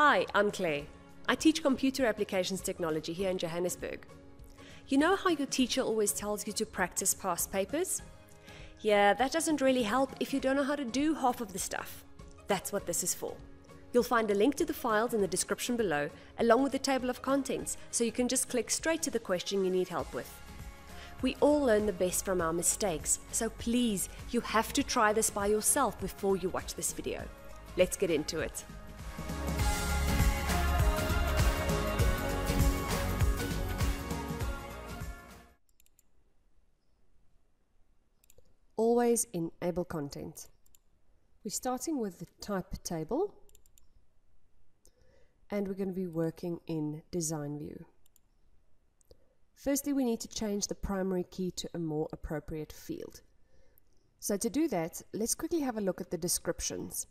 Hi, I'm Claire. I teach Computer Applications Technology here in Johannesburg. You know how your teacher always tells you to practice past papers? Yeah, that doesn't really help if you don't know how to do half of the stuff. That's what this is for. You'll find a link to the files in the description below, along with the table of contents, so you can just click straight to the question you need help with. We all learn the best from our mistakes, so please, you have to try this by yourself before you watch this video. Let's get into it. Always enable content. We're starting with the type table, and we're going to be working in design view. Firstly, we need to change the primary key to a more appropriate field. So to do that, let's quickly have a look at the descriptions.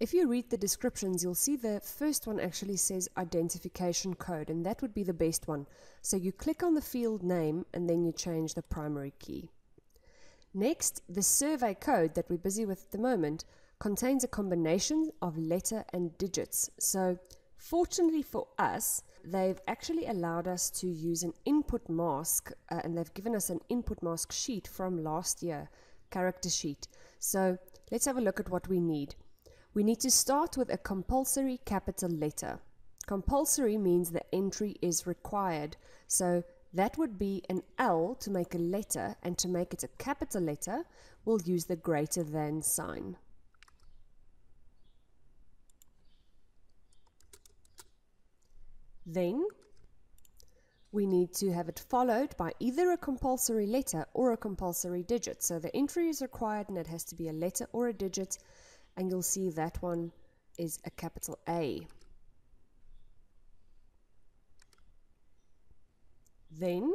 If you read the descriptions, you'll see the first one actually says identification code, and that would be the best one. So you click on the field name and then you change the primary key. Next, the survey code that we're busy with at the moment contains a combination of letter and digits. So fortunately for us, they've actually allowed us to use an input mask and they've given us an input mask sheet from last year, character sheet. So let's have a look at what we need. We need to start with a compulsory capital letter. Compulsory means the entry is required. So that would be an L to make a letter, and to make it a capital letter, we'll use the greater than sign. Then we need to have it followed by either a compulsory letter or a compulsory digit. So the entry is required and it has to be a letter or a digit, and you'll see that one is a capital A. Then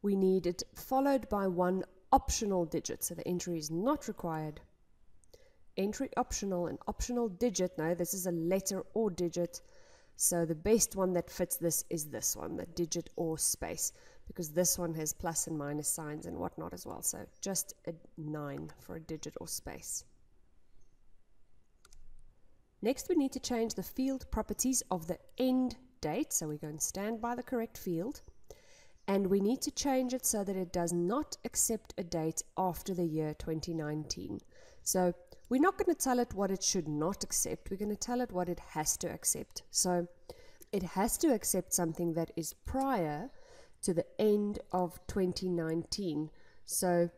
we need it followed by one optional digit, so the entry is not required. Entry optional and optional digit, no, this is a letter or digit, so the best one that fits this is this one, the digit or space, because this one has plus and minus signs and whatnot as well, so just a 9 for a digit or space. Next, we need to change the field properties of the end date, so we're going to stand by the correct field. And we need to change it so that it does not accept a date after the year 2019. So we're not going to tell it what it should not accept. We're going to tell it what it has to accept. So it has to accept something that is prior to the end of 2019. So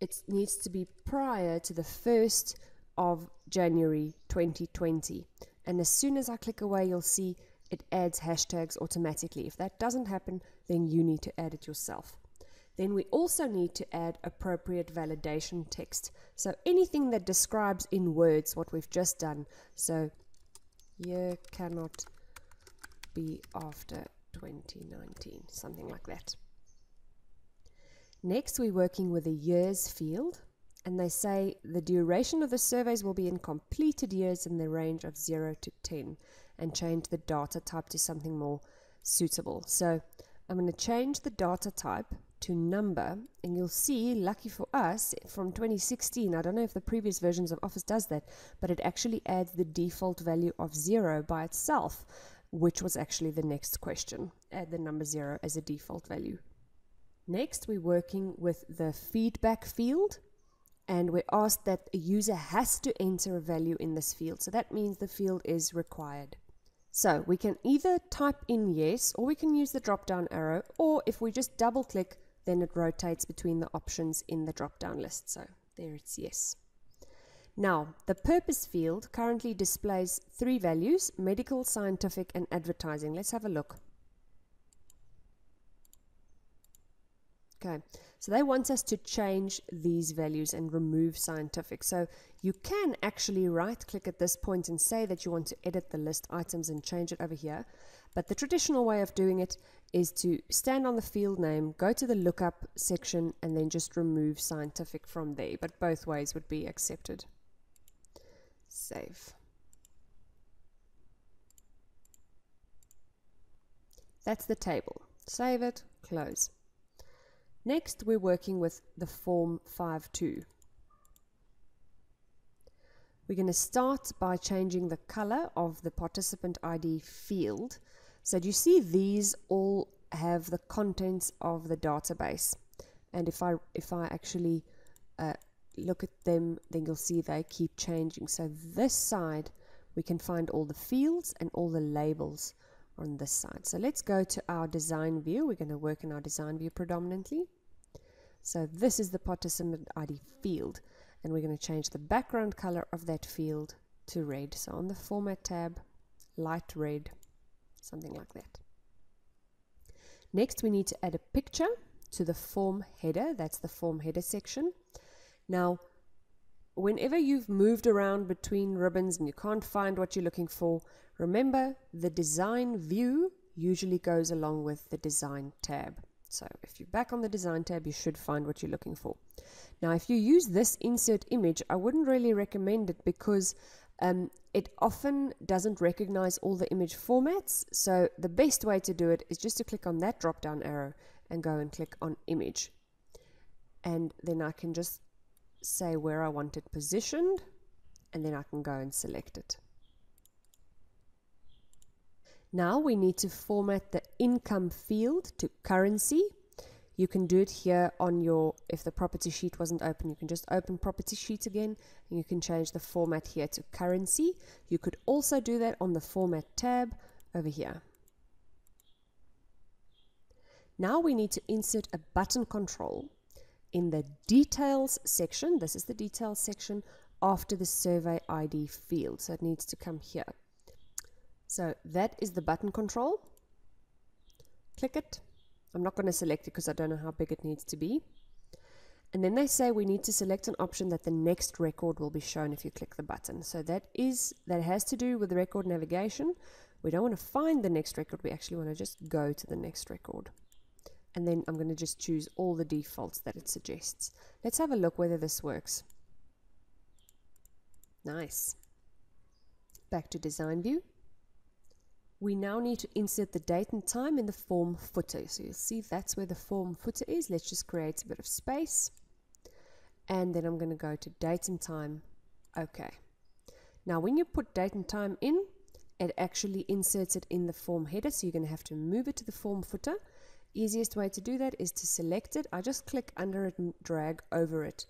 it needs to be prior to the 1st of January 2020. And as soon as I click away, you'll see it adds hashtags automatically. If that doesn't happen, then you need to add it yourself. Then we also need to add appropriate validation text. So anything that describes in words what we've just done. So year cannot be after 2019, something like that. Next, we're working with a years field, and they say the duration of the surveys will be in completed years in the range of 0 to 10, and change the data type to something more suitable. So I'm going to change the data type to number, and you'll see, lucky for us, from 2016, I don't know if the previous versions of Office does that, but it actually adds the default value of 0 by itself, which was actually the next question. Add the number 0 as a default value. Next, we're working with the feedback field, and we're asked that a user has to enter a value in this field. So that means the field is required. So we can either type in yes, or we can use the drop-down arrow, or if we just double-click, then it rotates between the options in the drop-down list. So there it's yes. Now, the purpose field currently displays 3 values: medical, scientific, and advertising. Let's have a look. Okay, so they want us to change these values and remove scientific. So you can actually right-click at this point and say that you want to edit the list items and change it over here. But the traditional way of doing it is to stand on the field name, go to the lookup section, and then just remove scientific from there. But both ways would be accepted. Save. That's the table. Save it, close. Next, we're working with the form 5.2. We're going to start by changing the color of the participant ID field. So do you see these all have the contents of the database? And if I actually look at them, then you'll see they keep changing. So this side, we can find all the fields and all the labels on this side. So let's go to our design view. We're going to work in our design view predominantly. So this is the participant ID field, and we're going to change the background color of that field to red. So on the format tab, light red, something like that. Next, we need to add a picture to the form header. That's the form header section. Now, whenever you've moved around between ribbons and you can't find what you're looking for, remember the design view usually goes along with the design tab. So if you're back on the design tab, you should find what you're looking for. Now, if you use this insert image, I wouldn't really recommend it because it often doesn't recognize all the image formats. So the best way to do it is just to click on that drop down arrow and go and click on image. And then I can just say where I want it positioned, and then I can go and select it. Now we need to format the income field to currency. You can do it here on your, if the property sheet wasn't open, you can just open property sheet again, and you can change the format here to currency. You could also do that on the format tab over here. Now we need to insert a button control in the details section. This is the details section after the survey ID field. So it needs to come here. So that is the button control. Click it. I'm not going to select it because I don't know how big it needs to be. And then they say we need to select an option that the next record will be shown if you click the button. So that has to do with the record navigation. We don't want to find the next record. We actually want to just go to the next record. And then I'm going to just choose all the defaults that it suggests. Let's have a look whether this works. Nice. Back to design view. We now need to insert the date and time in the form footer. So you'll see that's where the form footer is. Let's just create a bit of space. And then I'm going to go to date and time. Okay. Now when you put date and time in, it actually inserts it in the form header. So you're going to have to move it to the form footer. Easiest way to do that is to select it. I just click under it and drag over it,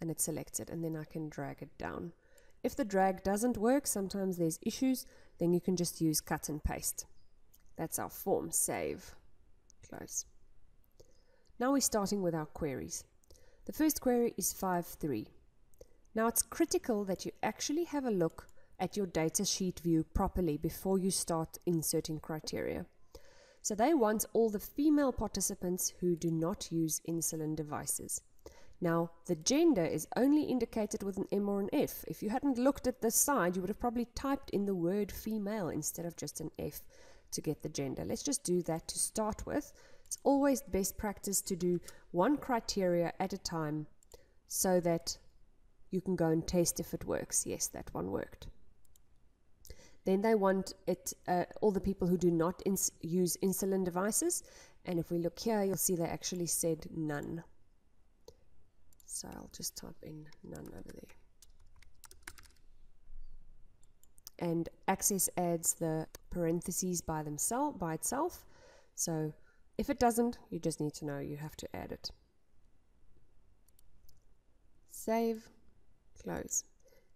and it selects it, and then I can drag it down. If the drag doesn't work, sometimes there's issues, then you can just use cut and paste. That's our form. Save. Close. Now we're starting with our queries. The first query is 5.3. Now it's critical that you actually have a look at your data sheet view properly before you start inserting criteria. So they want all the female participants who do not use insulin devices. Now, the gender is only indicated with an M or an F. If you hadn't looked at this side, you would have probably typed in the word female instead of just an F to get the gender. Let's just do that to start with. It's always best practice to do one criteria at a time so that you can go and test if it works. Yes, that one worked. Then they want it, all the people who do not use insulin devices. And if we look here, you'll see they actually said none. So I'll just type in none over there. And Access adds the parentheses by itself. So if it doesn't, you just need to know you have to add it. Save, close.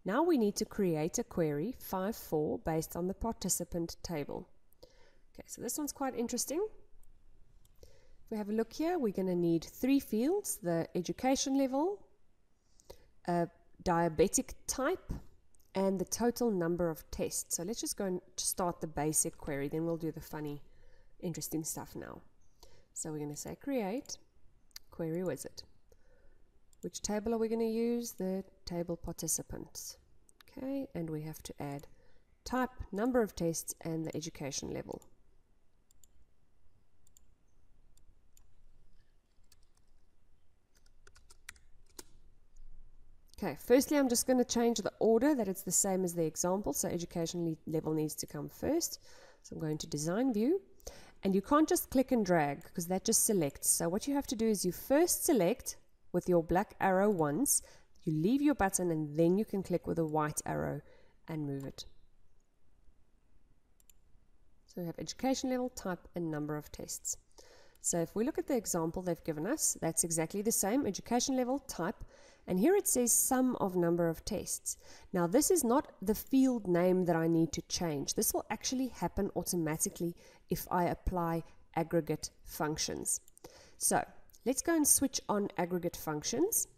Now we need to create a query 5.4 based on the participant table. Okay, so this one's quite interesting. If we have a look here, we're going to need three fields: the education level, a diabetic type, and the total number of tests. So let's just go and start the basic query, then we'll do the funny, interesting stuff now. So we're going to say create query wizard. Which table are we going to use? The table participants. Okay, and we have to add type, number of tests, and the education level. Okay, firstly, I'm just going to change the order that it's the same as the example. So education level needs to come first. So I'm going to design view. And you can't just click and drag because that just selects. So what you have to do is you first select with your black arrow once, You leave your button and then you can click with a white arrow and move it. So we have education level, type, and number of tests. So if we look at the example they've given us, that's exactly the same, education level, type, and here it says sum of number of tests. Now this is not the field name that I need to change. This will actually happen automatically if I apply aggregate functions. So let's go and switch on aggregate functions.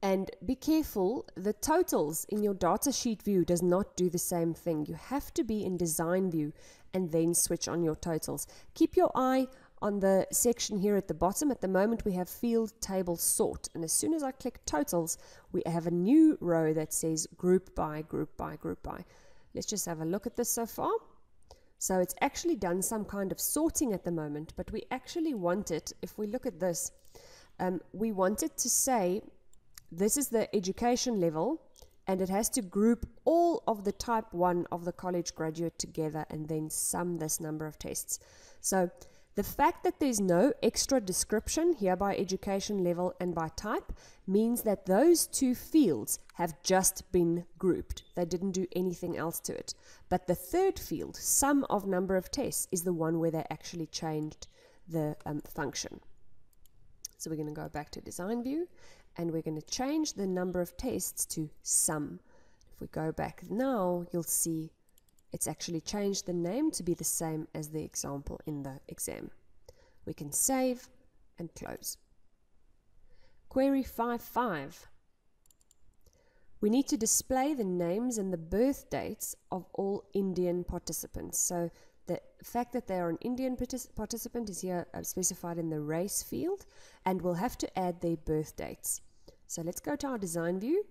And be careful, the totals in your data sheet view does not do the same thing. You have to be in design view and then switch on your totals. Keep your eye on the section here at the bottom. At the moment we have field table sort, and as soon as I click totals we have a new row that says group by, group by, group by. Let's just have a look at this so far. So it's actually done some kind of sorting at the moment, but we actually want it, if we look at this, we want it to say this is the education level and it has to group all of the type 1 of the college graduate together and then sum this number of tests. So the fact that there's no extra description here by education level and by type means that those two fields have just been grouped. They didn't do anything else to it. But the third field, sum of number of tests, is the one where they actually changed the function. So we're going to go back to design view and we're going to change the number of tests to sum. If we go back now, you'll see it's actually changed the name to be the same as the example in the exam. We can save and close. Query 5.5. We need to display the names and the birth dates of all Indian participants. So the fact that they are an Indian participant is here specified in the race field, and we'll have to add their birth dates. So let's go to our design view.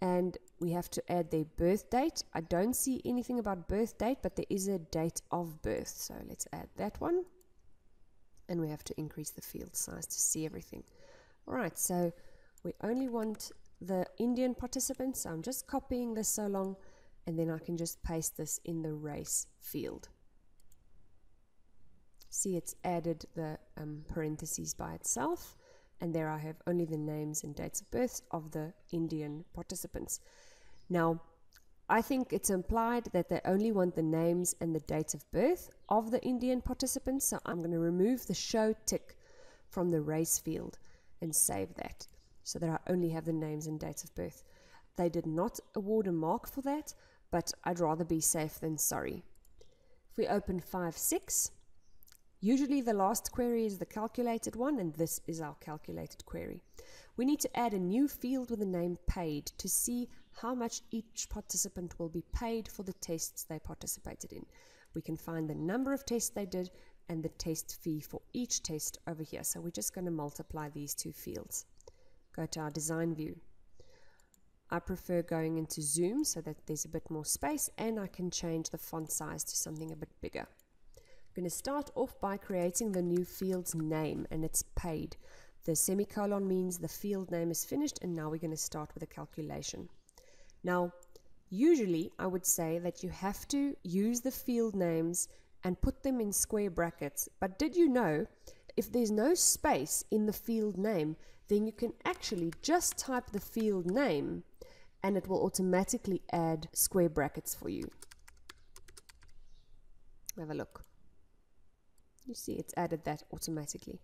And we have to add their birth date. I don't see anything about birth date, but there is a date of birth. So let's add that one. And we have to increase the field size to see everything. All right, so we only want the Indian participants. So I'm just copying this so long, and then I can just paste this in the race field. See, it's added the parentheses by itself. And there I have only the names and dates of birth of the Indian participants. Now, I think it's implied that they only want the names and the dates of birth of the Indian participants. So I'm going to remove the show tick from the race field and save that so that I only have the names and dates of birth. They did not award a mark for that, but I'd rather be safe than sorry. If we open 5.6. Usually the last query is the calculated one, and this is our calculated query. We need to add a new field with the name paid to see how much each participant will be paid for the tests they participated in. We can find the number of tests they did and the test fee for each test over here. So we're just going to multiply these two fields. Go to our design view. I prefer going into zoom so that there's a bit more space, and I can change the font size to something a bit bigger. I'm going to start off by creating the new field's name, and it's paid. The semicolon means the field name is finished, and now we're going to start with a calculation. Now, usually I would say that you have to use the field names and put them in square brackets, but did you know if there's no space in the field name, then you can actually just type the field name and it will automatically add square brackets for you. Have a look. You see, it's added that automatically.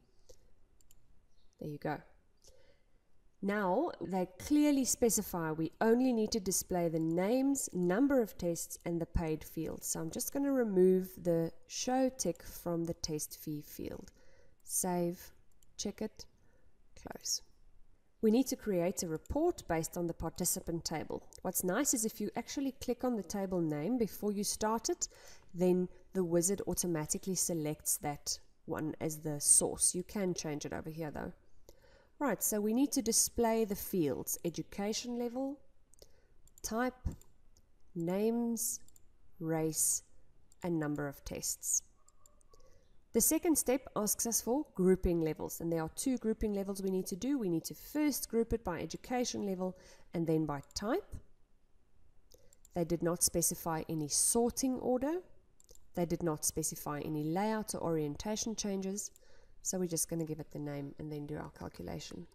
There you go. Now, they clearly specify we only need to display the names, number of tests, and the paid field. So I'm just going to remove the show tick from the test fee field. Save, check it, close. We need to create a report based on the participant table. What's nice is if you actually click on the table name before you start it, then the wizard automatically selects that one as the source. You can change it over here though. Right, so we need to display the fields: education level, type, names, race, and number of tests. The second step asks us for grouping levels, and there are two grouping levels we need to do. We need to first group it by education level and then by type. They did not specify any sorting order. They did not specify any layout or orientation changes. So we're just going to give it the name and then do our calculation.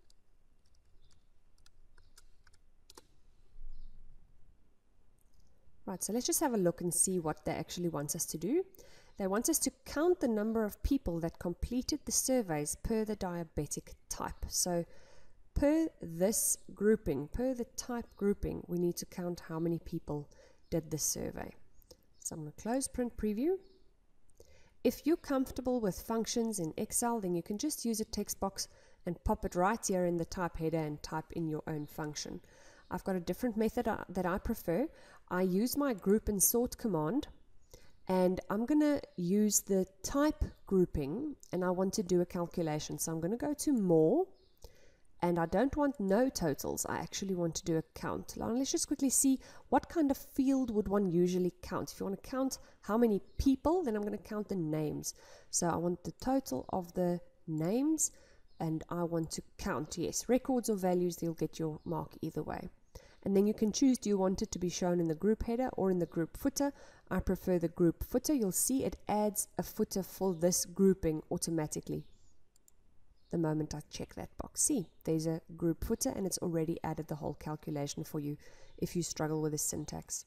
Right, so let's just have a look and see what they actually want us to do. They want us to count the number of people that completed the surveys per the diabetic type. So per this grouping, per the type grouping, we need to count how many people did this survey. So I'm going to close print preview. If you're comfortable with functions in Excel, then you can just use a text box and pop it right here in the type header and type in your own function. I've got a different method that I prefer. I use my group and sort command, and I'm going to use the type grouping, and I want to do a calculation. So I'm going to go to more, and I don't want no totals. I actually want to do a count. Now, let's just quickly see what kind of field would one usually count. If you want to count how many people, then I'm going to count the names. So I want the total of the names, and I want to count, yes, records or values, they'll get your mark either way. And then you can choose, do you want it to be shown in the group header or in the group footer? I prefer the group footer. You'll see it adds a footer for this grouping automatically. The moment I check that box, see, there's a group footer and it's already added the whole calculation for you if you struggle with the syntax.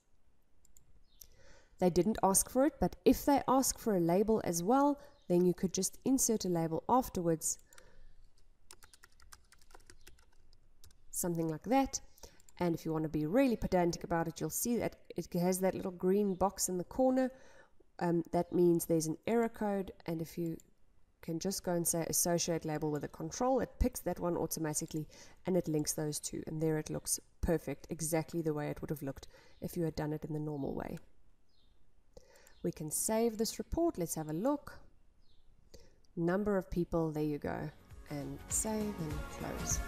They didn't ask for it, but if they ask for a label as well, then you could just insert a label afterwards, something like that. And if you want to be really pedantic about it, you'll see that it has that little green box in the corner. That means there's an error code, and if you can just go and say associate label with a control, it picks that one automatically and it links those two, and there it looks perfect, exactly the way it would have looked if you had done it in the normal way. We can save this report. Let's have a look. Number of people, there you go, and save and close.